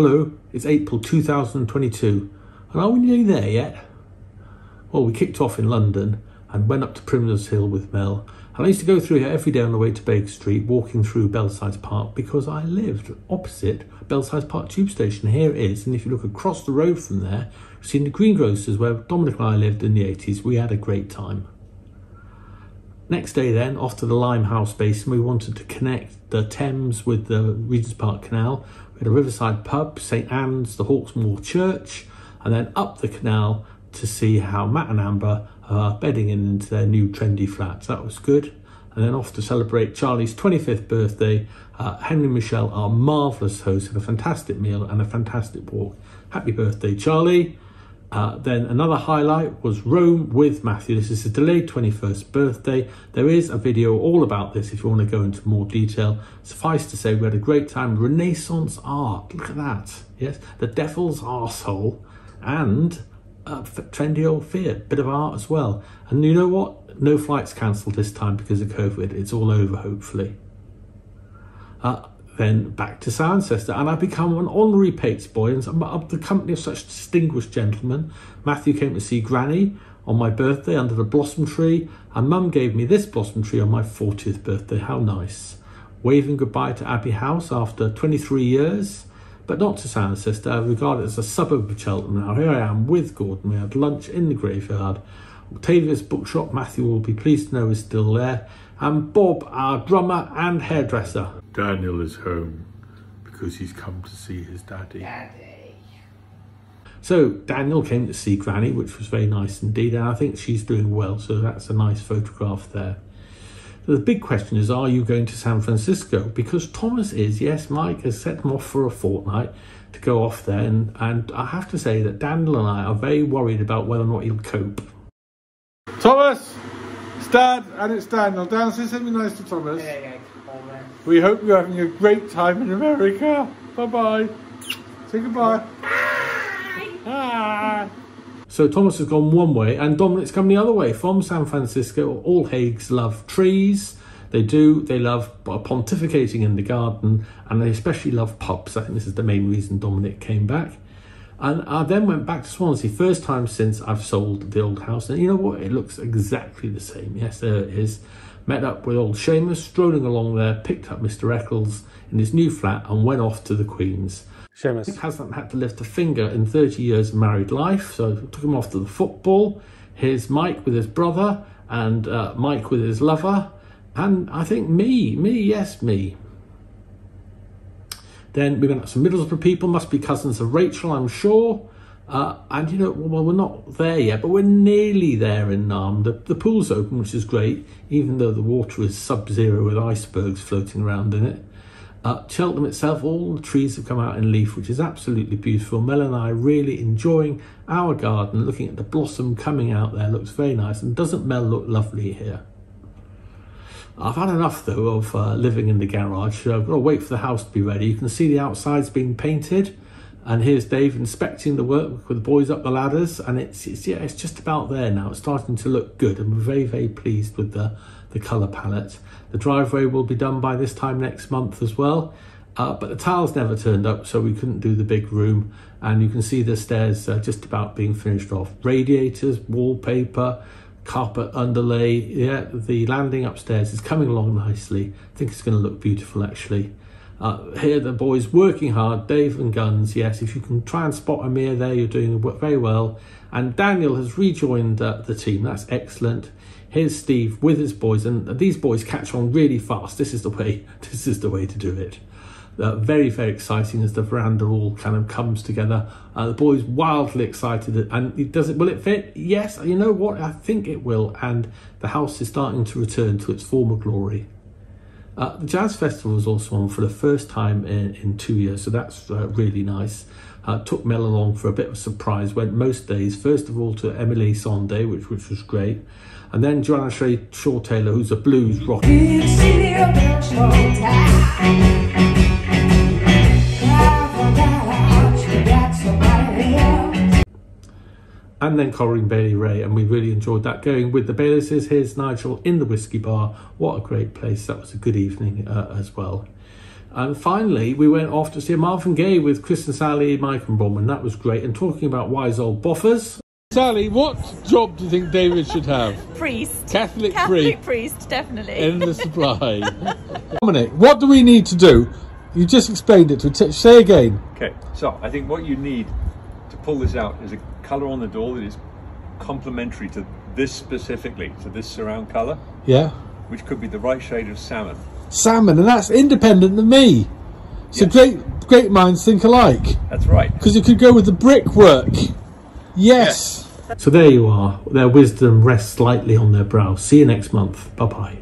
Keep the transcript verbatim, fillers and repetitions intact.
Hello, it's April two thousand twenty-two, and are we nearly there yet? Well, we kicked off in London and went up to Primrose Hill with Mel, and I used to go through here every day on the way to Baker Street, walking through Belsize Park, because I lived opposite Belsize Park tube station. Here it is, and if you look across the road from there, you've seen the greengrocers where Dominic and I lived in the eighties. We had a great time. Next day then, off to the Limehouse Basin. We wanted to connect the Thames with the Regent's Park Canal. We had a riverside pub, St Anne's, the Hawksmoor Church, and then up the canal to see how Matt and Amber are bedding in into their new trendy flats. That was good. And then off to celebrate Charlie's twenty-fifth birthday. Uh, Henry and Michelle are marvellous hosts, and a fantastic meal and a fantastic walk. Happy birthday, Charlie. Uh, then another highlight was Rome with Matthew. This is a delayed twenty-first birthday. There is a video all about this if you want to go into more detail. Suffice to say, we had a great time. Renaissance art, look at that. Yes, the devil's arsehole and a trendy old Fiat, bit of art as well. And you know what? No flights cancelled this time because of COVID. It's all over, hopefully. Uh, Then back to Cirencester, and I've become an honorary Pates boy, and of the company of such distinguished gentlemen. Matthew came to see Granny on my birthday under the blossom tree, and Mum gave me this blossom tree on my fortieth birthday. How nice. Waving goodbye to Abbey House after twenty-three years, but not to Cirencester. I regard it as a suburb of Cheltenham. Now here I am with Gordon. We had lunch in the graveyard. Octavia's bookshop, Matthew will be pleased to know, is still there. And Bob, our drummer and hairdresser. Daniel is home because he's come to see his daddy. Daddy. So Daniel came to see Granny, which was very nice indeed, and I think she's doing well, so that's a nice photograph there. So the big question is, are you going to San Francisco? Because Thomas is, yes, Mike has set them off for a fortnight to go off there, and, and I have to say that Daniel and I are very worried about whether or not he'll cope. Thomas! It's Dad, and it's Daniel. Dan, say something nice to Thomas. Yeah, yeah. We hope you're having a great time in America. Bye-bye. Say goodbye. Bye. Bye. So Thomas has gone one way and Dominic's come the other way from San Francisco. All Hagues love trees. They do. They love pontificating in the garden, and they especially love pubs. I think this is the main reason Dominic came back. And I then went back to Swansea, first time since I've sold the old house. And you know what? It looks exactly the same. Yes, there it is. Met up with old Seamus, strolling along there, picked up Mister Eccles in his new flat and went off to the Queen's. Seamus hasn't had to lift a finger in thirty years of married life, so took him off to the football. Here's Mike with his brother, and uh, Mike with his lover, and I think me, me, yes, me. Then we went up to some Middlesbrough people, must be cousins of Rachel, I'm sure. Uh, and you know, well, we're not there yet, but we're nearly there in Narm. The, the pool's open, which is great, even though the water is sub-zero with icebergs floating around in it. Uh, Cheltenham itself, all the trees have come out in leaf, which is absolutely beautiful. Mel and I are really enjoying our garden, looking at the blossom coming out there. Looks very nice. And doesn't Mel look lovely here? I've had enough, though, of uh, living in the garage. So I've got to wait for the house to be ready. You can see the outside's being painted. And here's Dave inspecting the work with the boys up the ladders, and it's, it's yeah, it's just about there now. It's starting to look good, and we're very, very pleased with the, the colour palette. The driveway will be done by this time next month as well, uh, but the tiles never turned up, so we couldn't do the big room. And you can see the stairs uh, just about being finished off. Radiators, wallpaper, carpet underlay. Yeah, the landing upstairs is coming along nicely. I think it's going to look beautiful, actually. Uh, here the boys working hard, Dave and Guns, yes, if you can try and spot Amir there, you're doing very well. And Daniel has rejoined uh, the team, that's excellent. Here's Steve with his boys, and these boys catch on really fast. This is the way, this is the way to do it. Uh, very, very exciting as the veranda all kind of comes together. Uh, the boys wildly excited, and does it, will it fit? Yes, you know what, I think it will, and the house is starting to return to its former glory. Uh, the Jazz Festival was also on for the first time in, in two years, so that's uh, really nice. Uh, took Mel along for a bit of a surprise, went most days, first of all to Emily Sandé, which, which was great, and then Joanna Shaw Taylor, who's a blues rocker. And then covering Bailey Ray, and we really enjoyed that, going with the Baileyses. Here's Nigel in the whiskey bar. What a great place. That was a good evening uh, as well. And finally, we went off to see Marvin Gaye with Chris and Sally, Mike and Broman. That was great. And talking about wise old boffers. Sally, what job do you think David should have? Priest. Catholic, Catholic priest. priest, definitely. Endless supply. Dominic, what do we need to do? You just explained it to me. Say again. Okay, so I think what you need to pull this out is a colour on the door that is complementary to this specifically, to this surround colour. Yeah. Which could be the right shade of salmon. Salmon, and that's independent of me. So yes. great, great minds think alike. That's right. Because it could go with the brickwork. Yes. yes. So there you are. Their wisdom rests lightly on their brow. See you next month. Bye bye.